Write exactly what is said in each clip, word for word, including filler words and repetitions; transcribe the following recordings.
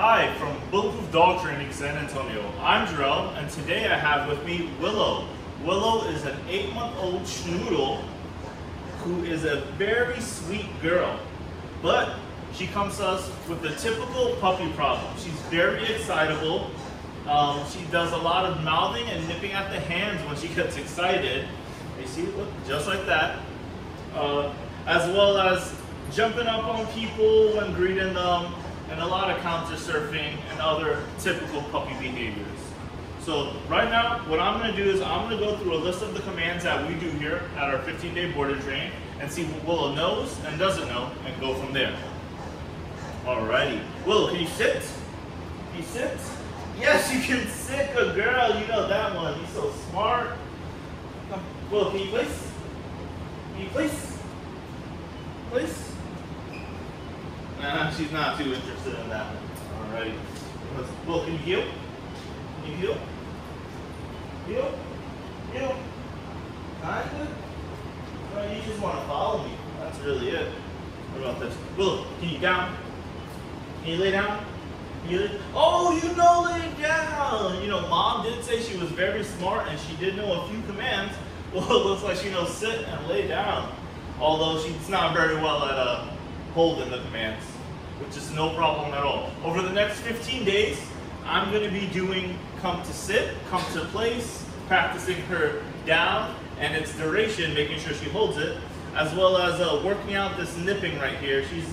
Hi, from Bulletproof Dog Training, San Antonio. I'm Jerell, and today I have with me Willow. Willow is an eight-month-old schnoodle who is a very sweet girl, but she comes to us with the typical puppy problem. She's very excitable. Um, she does a lot of mouthing and nipping at the hands when she gets excited. You see, look, just like that. Uh, as well as jumping up on people when greeting them, and a lot of counter surfing and other typical puppy behaviors. So right now, what I'm gonna do is I'm gonna go through a list of the commands that we do here at our fifteen day board and train and see what Willow knows and doesn't know and go from there. Alrighty. Willow, can you sit? Can you sit? Yes, you can sit, good girl. You know that one, you're so smart. Come. Willow, can you please? Can you please? Please? Nah, she's not too interested in that. Alrighty. Well, can you heel? Can you heel? Heel? Heel? Kinda? No, you just want to follow me. That's really it. What about this? Well, can you down? Can you lay down? Can you lay? Oh, you know laying down! You know, Mom did say she was very smart and she did know a few commands. Well, it looks like she knows sit and lay down. Although she's not very well at uh, holding the commands, which is no problem at all. Over the next fifteen days, I'm going to be doing come to sit, come to place, practicing her down and its duration, making sure she holds it, as well as uh, working out this nipping right here. She's,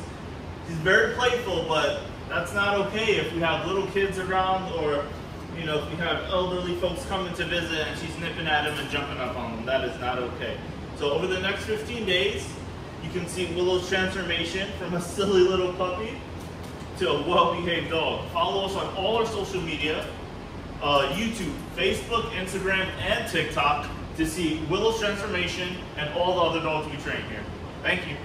she's very playful, but that's not okay if we have little kids around, or you know, if we have elderly folks coming to visit and she's nipping at them and jumping up on them. That is not okay. So over the next fifteen days, you can see Willow's transformation from a silly little puppy to a well-behaved dog. Follow us on all our social media, uh, YouTube, Facebook, Instagram, and TikTok to see Willow's transformation and all the other dogs we train here. Thank you.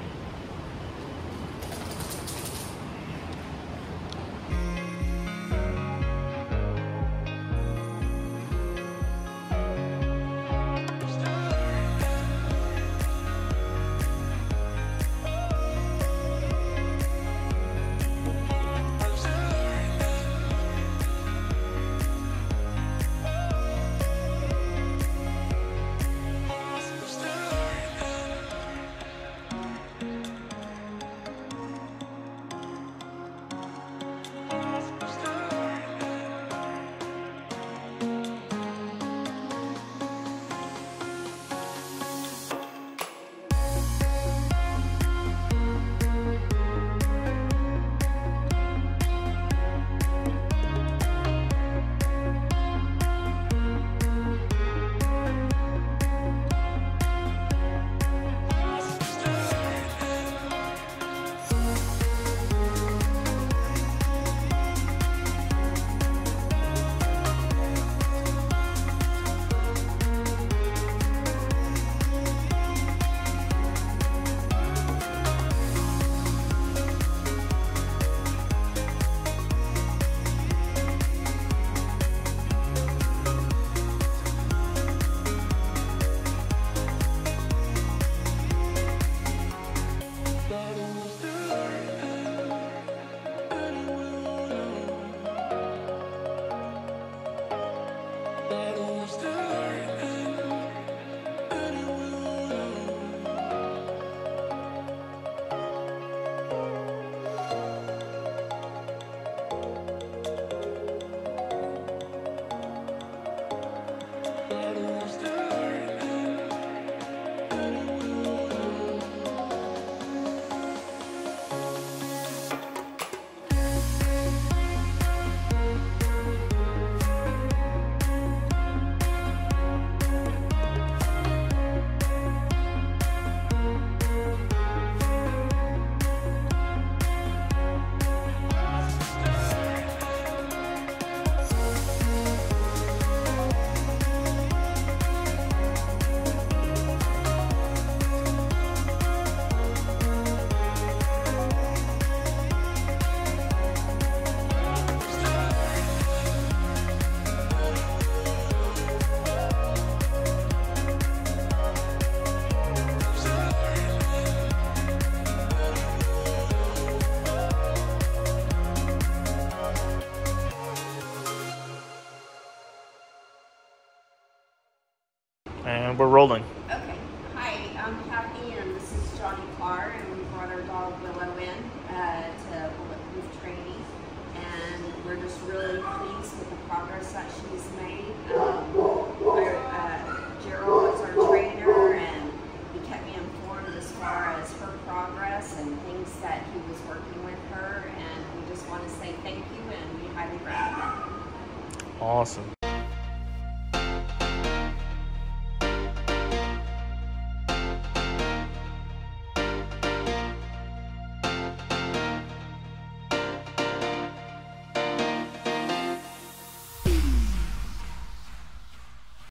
And we're rolling. Okay. Hi, I'm Kathy, and this is Johnny Carr, and we brought our dog Willow in uh, to Bulletproof Training, and we're just really pleased with the progress that she's made. Um, our, uh, Jerell is our trainer, and he kept me informed as far as her progress and things that he was working with her, and we just want to say thank you, and we highly recommend it. Awesome.